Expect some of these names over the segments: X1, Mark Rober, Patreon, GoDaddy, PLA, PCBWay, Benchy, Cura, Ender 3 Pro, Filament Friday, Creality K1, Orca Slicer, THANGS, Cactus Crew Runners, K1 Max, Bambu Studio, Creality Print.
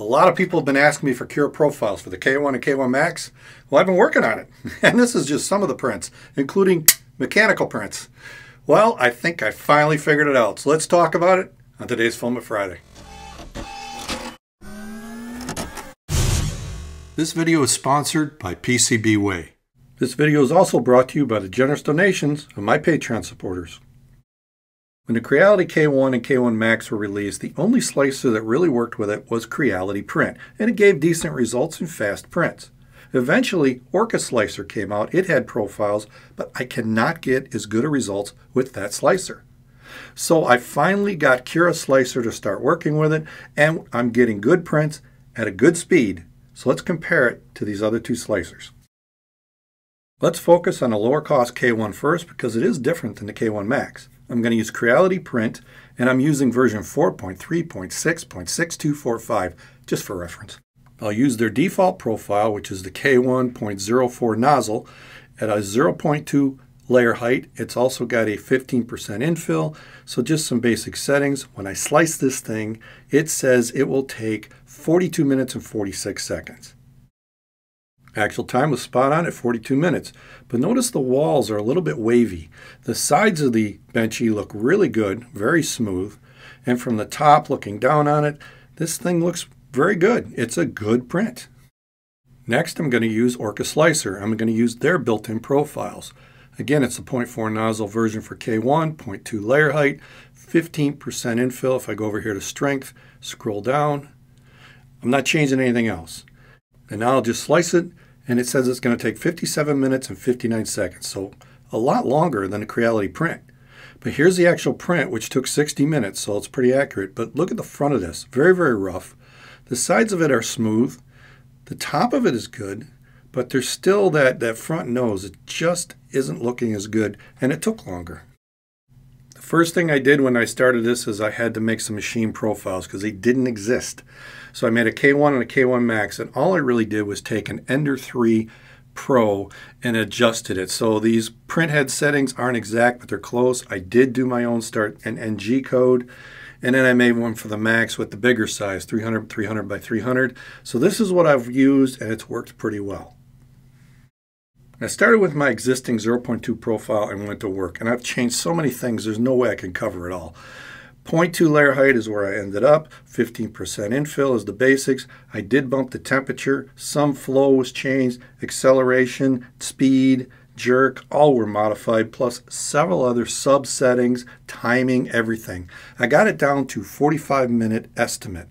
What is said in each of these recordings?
A lot of people have been asking me for Cura profiles for the K1 and K1 Max. Well, I've been working on it. And this is just some of the prints, including mechanical prints. Well, I think I finally figured it out. So let's talk about it on today's Filament Friday. This video is sponsored by PCBWay. This video is also brought to you by the generous donations of my Patreon supporters. When the Creality K1 and K1 Max were released, the only slicer that really worked with it was Creality Print, and it gave decent results and fast prints. Eventually, Orca Slicer came out. It had profiles, but I cannot get as good a results with that slicer. So I finally got Cura Slicer to start working with it, and I'm getting good prints at a good speed. So let's compare it to these other two slicers. Let's focus on a lower cost K1 first, because it is different than the K1 Max. I'm going to use Creality Print, and I'm using version 4.3.6.6245, just for reference. I'll use their default profile, which is the K1.04 nozzle, at a 0.2 layer height. It's also got a 15% infill, so just some basic settings. When I slice this thing, it says it will take 42 minutes and 46 seconds. Actual time was spot on at 42 minutes, but notice the walls are a little bit wavy. The sides of the benchy look really good, very smooth, and from the top looking down on it, this thing looks very good. It's a good print. Next, I'm going to use Orca Slicer. I'm going to use their built-in profiles. Again, it's a 0.4 nozzle version for K1, 0.2 layer height, 15% infill. If I go over here to strength, scroll down, I'm not changing anything else. And now I'll just slice it, and it says it's going to take 57 minutes and 59 seconds, so a lot longer than the Creality Print. But here's the actual print, which took 60 minutes, so it's pretty accurate. But look at the front of this, very, very rough. The sides of it are smooth. The top of it is good, but there's still that front nose. It just isn't looking as good, and it took longer. The first thing I did when I started this is I had to make some machine profiles because they didn't exist. So I made a K1 and a K1 Max, and all I really did was take an Ender 3 Pro and adjusted it. So these print head settings aren't exact, but they're close. I did do my own start and NG code, and then I made one for the Max with the bigger size, 300 by 300. So this is what I've used, and it's worked pretty well. I started with my existing 0.2 profile and went to work, and I've changed so many things there's no way I can cover it all. 0.2 layer height is where I ended up, 15% infill is the basics. I did bump the temperature, some flow was changed, acceleration, speed, jerk, all were modified, plus several other sub settings, timing, everything. I got it down to 45-minute estimate.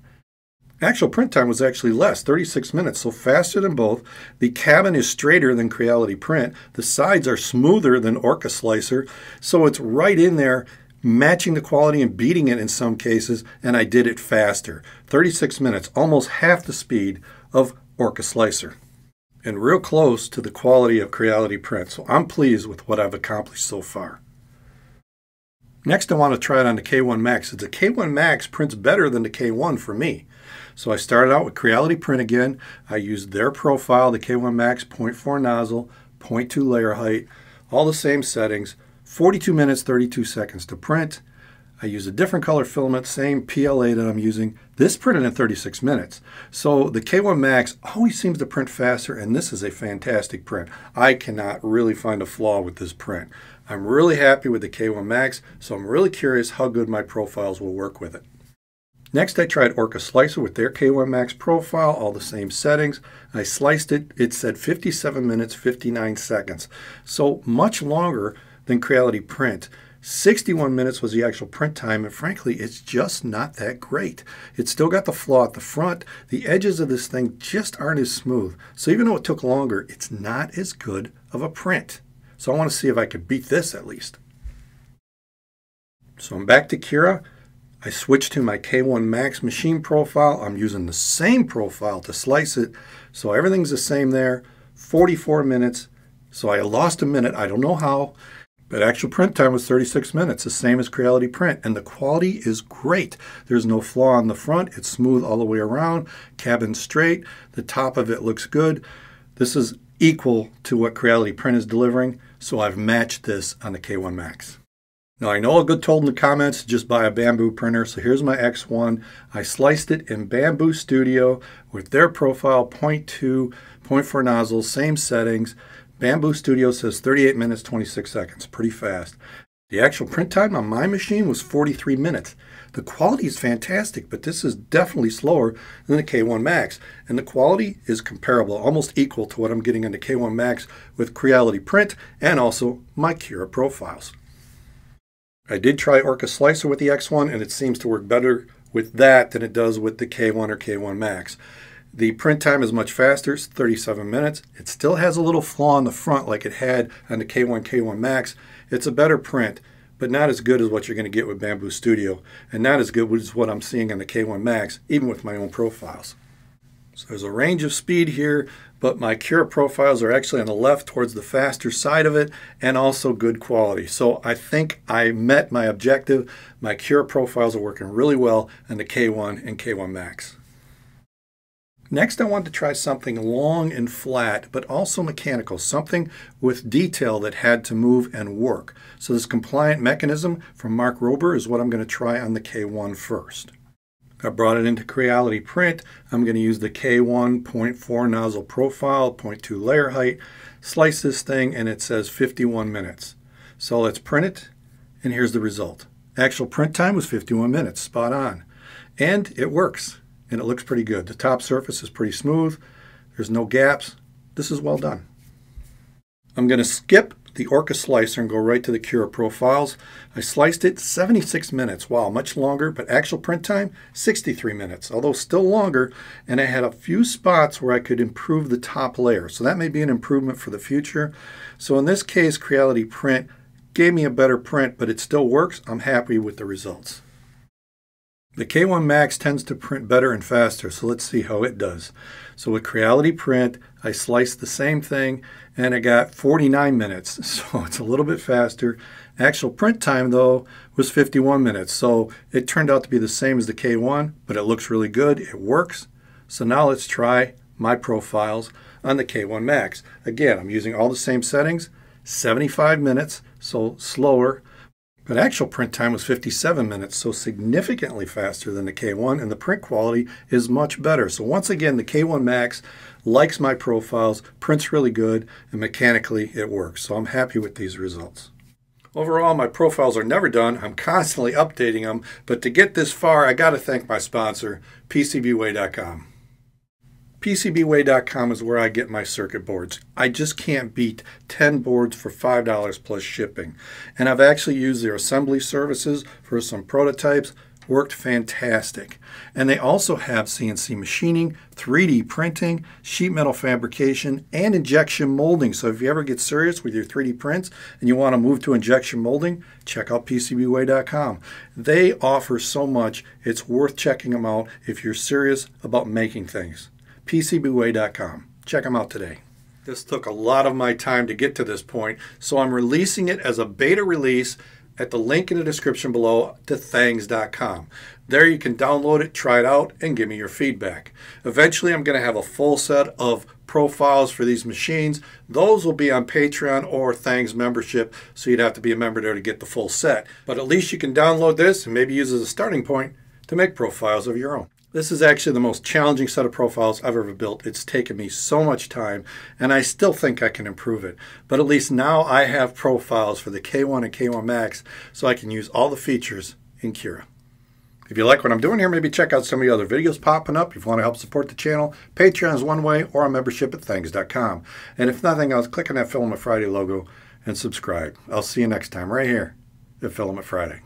Actual print time was actually less, 36 minutes, so faster than both. The cabin is straighter than Creality Print. The sides are smoother than Orca Slicer, so it's right in there, matching the quality and beating it in some cases, and I did it faster. 36 minutes, almost half the speed of Orca Slicer, and real close to the quality of Creality Print, so I'm pleased with what I've accomplished so far. Next, I want to try it on the K1 Max. The K1 Max prints better than the K1 for me. So I started out with Creality Print again. I used their profile, the K1 Max, 0.4 nozzle, 0.2 layer height, all the same settings, 42 minutes, 32 seconds to print. I used a different color filament, same PLA that I'm using. This printed in 36 minutes. So the K1 Max always seems to print faster, and this is a fantastic print. I cannot really find a flaw with this print. I'm really happy with the K1 Max, so I'm really curious how good my profiles will work with it. Next, I tried Orca Slicer with their K1 Max profile, all the same settings. I sliced it. It said 57 minutes, 59 seconds. So much longer than Creality Print. 61 minutes was the actual print time, and frankly, it's just not that great. It's still got the flaw at the front. The edges of this thing just aren't as smooth. So even though it took longer, it's not as good of a print. So I want to see if I could beat this at least. So I'm back to Cura. I switched to my K1 Max machine profile. I'm using the same profile to slice it, so everything's the same there. 44 minutes, so I lost a minute. I don't know how, but actual print time was 36 minutes, the same as Creality Print, and the quality is great. There's no flaw on the front. It's smooth all the way around, cabin straight. The top of it looks good. This is equal to what Creality Print is delivering, so I've matched this on the K1 Max. Now I know I got told in the comments to just buy a Bambu printer, so here's my X1. I sliced it in Bambu Studio with their profile 0.2, 0.4 nozzles, same settings. Bambu Studio says 38 minutes, 26 seconds, pretty fast. The actual print time on my machine was 43 minutes. The quality is fantastic, but this is definitely slower than the K1 Max. And the quality is comparable, almost equal to what I'm getting on the K1 Max with Creality Print and also my Cura profiles. I did try Orca Slicer with the X1, and it seems to work better with that than it does with the K1 or K1 Max. The print time is much faster, it's 37 minutes. It still has a little flaw in the front like it had on the K1, K1 Max. It's a better print, but not as good as what you're going to get with Bambu Studio, and not as good as what I'm seeing on the K1 Max, even with my own profiles. So there's a range of speed here, but my Cura profiles are actually on the left towards the faster side of it, and also good quality. So I think I met my objective. My Cura profiles are working really well on the K1 and K1 Max. Next, I wanted to try something long and flat, but also mechanical, something with detail that had to move and work. So this compliant mechanism from Mark Rober is what I'm going to try on the K1 first. I brought it into Creality Print. I'm going to use the K1 0.4 nozzle profile, 0.2 layer height, slice this thing, and it says 51 minutes. So let's print it, and here's the result. Actual print time was 51 minutes, spot on. And it works, and it looks pretty good. The top surface is pretty smooth. There's no gaps. This is well done. I'm going to skip the Orca Slicer and go right to the Cura profiles. I sliced it 76 minutes. Wow, much longer, but actual print time, 63 minutes, although still longer, and I had a few spots where I could improve the top layer. So that may be an improvement for the future. So in this case, Creality Print gave me a better print, but it still works. I'm happy with the results. The K1 Max tends to print better and faster, so let's see how it does. So with Creality Print, I sliced the same thing, and I got 49 minutes, so it's a little bit faster. Actual print time, though, was 51 minutes, so it turned out to be the same as the K1, but it looks really good, it works. So now let's try my profiles on the K1 Max. Again, I'm using all the same settings, 75 minutes, so slower. But actual print time was 57 minutes, so significantly faster than the K1, and the print quality is much better. So once again, the K1 Max likes my profiles, prints really good, and mechanically it works. So I'm happy with these results. Overall, my profiles are never done. I'm constantly updating them, but to get this far, I got to thank my sponsor, PCBWay.com. PCBWay.com is where I get my circuit boards. I just can't beat 10 boards for $5 plus shipping. And I've actually used their assembly services for some prototypes. Worked fantastic. And they also have CNC machining, 3D printing, sheet metal fabrication, and injection molding. So if you ever get serious with your 3D prints and you want to move to injection molding, check out PCBWay.com. They offer so much, it's worth checking them out if you're serious about making things. PCBWay.com. Check them out today. This took a lot of my time to get to this point, so I'm releasing it as a beta release at the link in the description below to THANGS.com. There you can download it, try it out, and give me your feedback. Eventually, I'm going to have a full set of profiles for these machines. Those will be on Patreon or THANGS membership, so you'd have to be a member there to get the full set. But at least you can download this and maybe use it as a starting point to make profiles of your own. This is actually the most challenging set of profiles I've ever built. It's taken me so much time, and I still think I can improve it. But at least now I have profiles for the K1 and K1 Max, so I can use all the features in Cura. If you like what I'm doing here, maybe check out some of the other videos popping up. If you want to help support the channel, Patreon is one way, or a membership at thangs.com. And if nothing else, click on that Filament Friday logo and subscribe. I'll see you next time right here at Filament Friday.